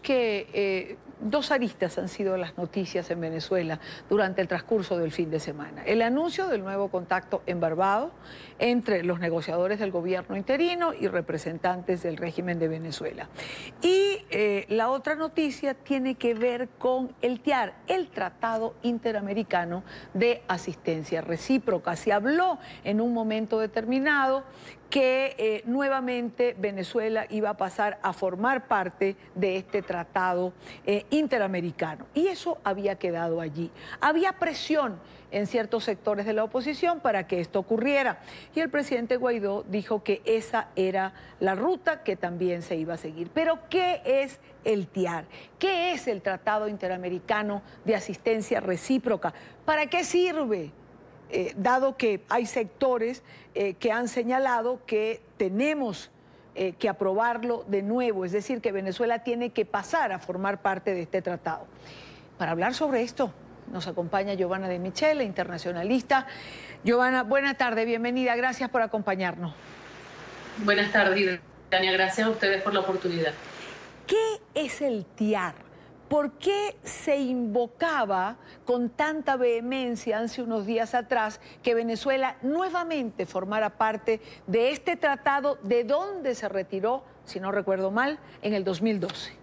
Que dos aristas han sido las noticias en Venezuela durante el transcurso del fin de semana. El anuncio del nuevo contacto en Barbados entre los negociadores del gobierno interino y representantes del régimen de Venezuela. Y la otra noticia tiene que ver con el TIAR, el Tratado Interamericano de Asistencia Recíproca. Se habló en un momento determinado que nuevamente Venezuela iba a pasar a formar parte de este tratado interamericano. Y eso había quedado allí. Había presión en ciertos sectores de la oposición para que esto ocurriera. Y el presidente Guaidó dijo que esa era la ruta que también se iba a seguir. Pero ¿qué es el TIAR? ¿Qué es el Tratado Interamericano de Asistencia Recíproca? ¿Para qué sirve? Dado que hay sectores que han señalado que tenemos que aprobarlo de nuevo, es decir, que Venezuela tiene que pasar a formar parte de este tratado. Para hablar sobre esto nos acompaña Giovanna de Michelle, internacionalista. Giovanna, buenas tardes, bienvenida, gracias por acompañarnos. Buenas tardes, Tania, gracias a ustedes por la oportunidad. ¿Qué es el TIAR? ¿Por qué se invocaba con tanta vehemencia hace unos días atrás que Venezuela nuevamente formara parte de este tratado de donde se retiró, si no recuerdo mal, en el 2012?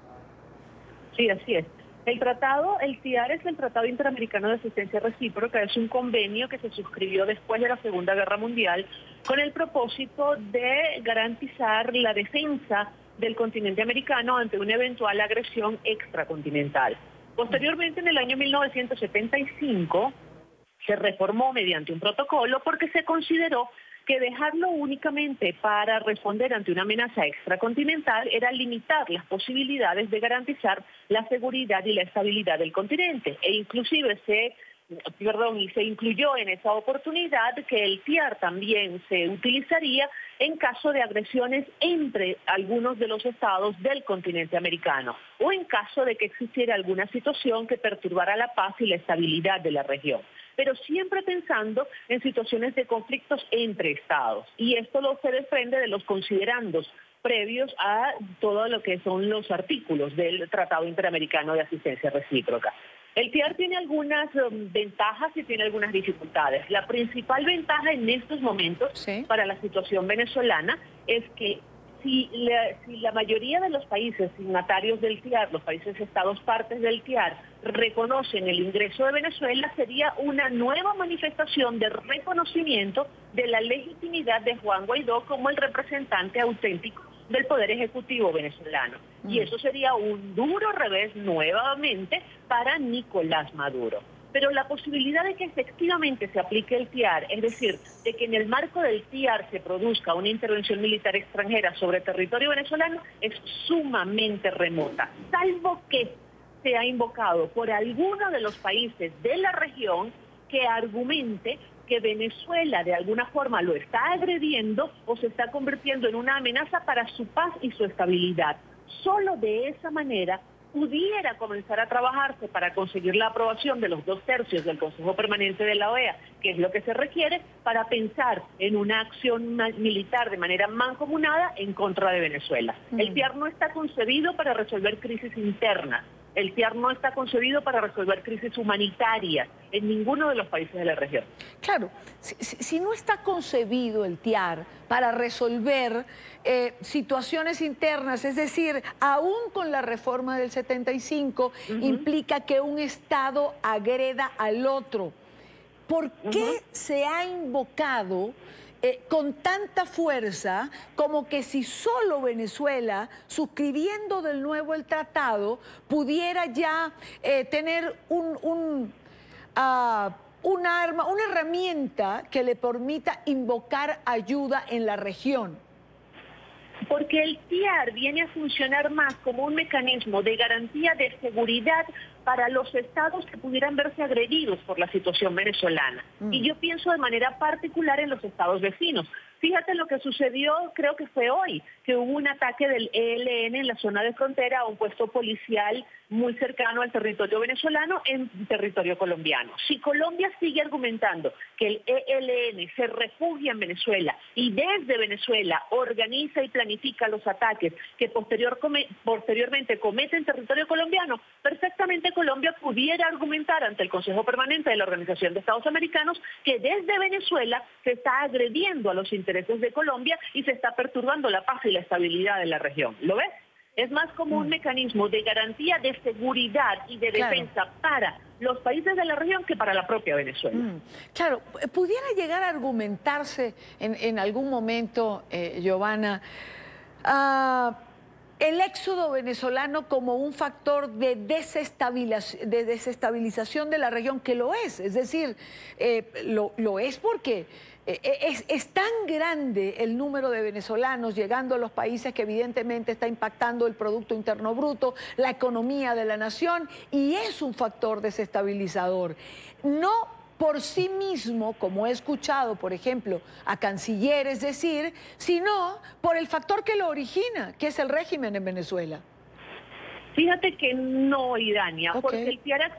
Sí, así es. El tratado, el TIAR, es el Tratado Interamericano de Asistencia Recíproca, es un convenio que se suscribió después de la Segunda Guerra Mundial con el propósito de garantizar la defensa del continente americano ante una eventual agresión extracontinental. Posteriormente, en el año 1975, se reformó mediante un protocolo porque se consideró que dejarlo únicamente para responder ante una amenaza extracontinental era limitar las posibilidades de garantizar la seguridad y la estabilidad del continente, e inclusive se incluyó en esa oportunidad que el TIAR también se utilizaría en caso de agresiones entre algunos de los estados del continente americano o en caso de que existiera alguna situación que perturbara la paz y la estabilidad de la región, pero siempre pensando en situaciones de conflictos entre estados, y esto se desprende de los considerandos previos a todo lo que son los artículos del Tratado Interamericano de Asistencia Recíproca. El TIAR tiene algunas ventajas y tiene algunas dificultades. La principal ventaja en estos momentos para la situación venezolana es que si la mayoría de los países signatarios del TIAR, los países estados partes del TIAR, reconocen el ingreso de Venezuela, sería una nueva manifestación de reconocimiento de la legitimidad de Juan Guaidó como el representante auténtico del Poder Ejecutivo venezolano. Y eso sería un duro revés nuevamente para Nicolás Maduro. Pero la posibilidad de que efectivamente se aplique el TIAR, es decir, de que en el marco del TIAR se produzca una intervención militar extranjera sobre territorio venezolano, es sumamente remota, salvo que sea invocado por alguno de los países de la región que argumente que Venezuela de alguna forma lo está agrediendo o se está convirtiendo en una amenaza para su paz y su estabilidad. Solo de esa manera pudiera comenzar a trabajarse para conseguir la aprobación de los 2/3 del Consejo Permanente de la OEA, que es lo que se requiere para pensar en una acción militar de manera mancomunada en contra de Venezuela. El TIAR no está concebido para resolver crisis internas. El TIAR no está concebido para resolver crisis humanitarias en ninguno de los países de la región. Claro, si no está concebido el TIAR para resolver situaciones internas, es decir, aún con la reforma del 75, implica que un Estado agreda al otro. ¿Por qué se ha invocado con tanta fuerza, como que si solo Venezuela, suscribiendo de nuevo el tratado, pudiera ya tener un arma, una herramienta que le permita invocar ayuda en la región? Porque el TIAR viene a funcionar más como un mecanismo de garantía de seguridad para los estados que pudieran verse agredidos por la situación venezolana. Y yo pienso de manera particular en los estados vecinos. Fíjate lo que sucedió, creo que fue hoy, que hubo un ataque del ELN en la zona de frontera a un puesto policial muy cercano al territorio venezolano en territorio colombiano. Si Colombia sigue argumentando que el ELN se refugia en Venezuela y desde Venezuela organiza y planifica los ataques que posteriormente comete en territorio colombiano, perfectamente Colombia pudiera argumentar ante el Consejo Permanente de la Organización de Estados Americanos que desde Venezuela se está agrediendo a los intereses de Colombia y se está perturbando la paz y la estabilidad de la región. ¿Lo ves? Es más como un mecanismo de garantía de seguridad y de defensa para los países de la región que para la propia Venezuela. Claro, ¿pudiera llegar a argumentarse en algún momento, Giovanna, el éxodo venezolano como un factor de desestabilización de la región, que lo es? Es decir, lo es porque es tan grande el número de venezolanos llegando a los países que evidentemente está impactando el Producto Interno Bruto, la economía de la nación, y es un factor desestabilizador. No por sí mismo, como he escuchado, por ejemplo, a cancilleres decir, sino por el factor que lo origina, que es el régimen en Venezuela. Fíjate que no, Idania, porque el TIAR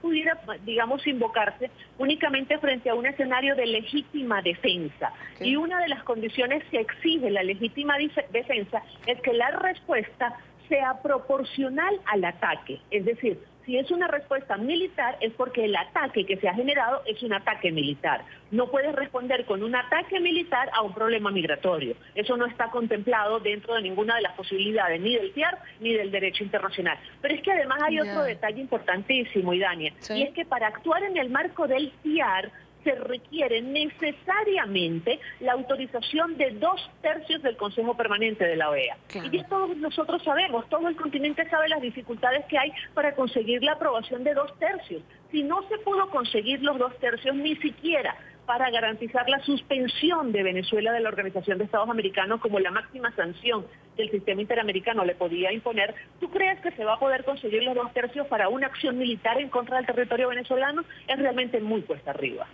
pudiera, digamos, invocarse únicamente frente a un escenario de legítima defensa. Y una de las condiciones que exige la legítima defensa es que la respuesta sea proporcional al ataque. Es decir, si es una respuesta militar es porque el ataque que se ha generado es un ataque militar. No puedes responder con un ataque militar a un problema migratorio. Eso no está contemplado dentro de ninguna de las posibilidades, ni del TIAR ni del derecho internacional. Pero es que además hay otro detalle importantísimo, Idania, y es que para actuar en el marco del TIAR se requiere necesariamente la autorización de 2/3 del Consejo Permanente de la OEA. Y ya todos nosotros sabemos, todo el continente sabe las dificultades que hay para conseguir la aprobación de 2/3. Si no se pudo conseguir los 2/3, ni siquiera para garantizar la suspensión de Venezuela de la Organización de Estados Americanos como la máxima sanción que el sistema interamericano le podía imponer, ¿tú crees que se va a poder conseguir los 2/3 para una acción militar en contra del territorio venezolano? Es realmente muy cuesta arriba.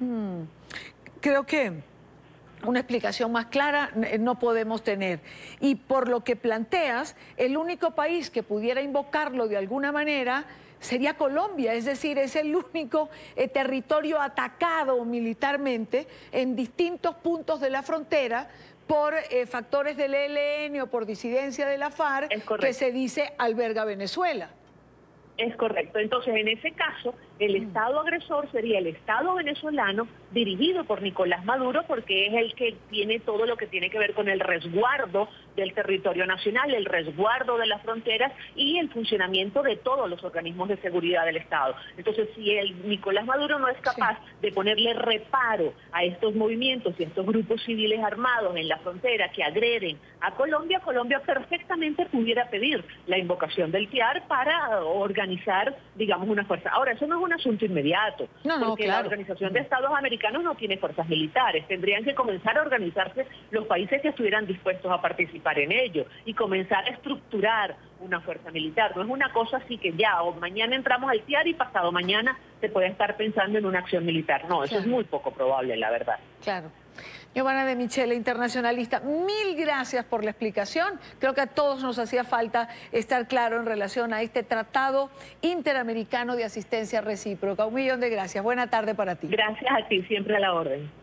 Creo que una explicación más clara no podemos tener. Y por lo que planteas, el único país que pudiera invocarlo de alguna manera sería Colombia, es decir, es el único territorio atacado militarmente en distintos puntos de la frontera por factores del ELN o por disidencia de la FARC, que se dice alberga Venezuela. Es correcto. Entonces, en ese caso, el Estado agresor sería el Estado venezolano dirigido por Nicolás Maduro, porque es el que tiene todo lo que tiene que ver con el resguardo del territorio nacional, el resguardo de las fronteras y el funcionamiento de todos los organismos de seguridad del Estado. Entonces, si el Nicolás Maduro no es capaz de ponerle reparo a estos movimientos y a estos grupos civiles armados en la frontera que agreden a Colombia, Colombia perfectamente pudiera pedir la invocación del TIAR para organizar, digamos, una fuerza. Ahora, eso no es un asunto inmediato, porque la Organización de Estados Americanos no tiene fuerzas militares. Tendrían que comenzar a organizarse los países que estuvieran dispuestos a participar en ello y comenzar a estructurar una fuerza militar. No es una cosa así que ya, o mañana entramos al TIAR y pasado mañana se puede estar pensando en una acción militar. No, eso es muy poco probable, la verdad. Claro. Giovanna de Michelle, internacionalista, mil gracias por la explicación. Creo que a todos nos hacía falta estar claro en relación a este Tratado Interamericano de Asistencia Recíproca. 1 millón de gracias. Buena tarde para ti. Gracias a ti, siempre a la orden.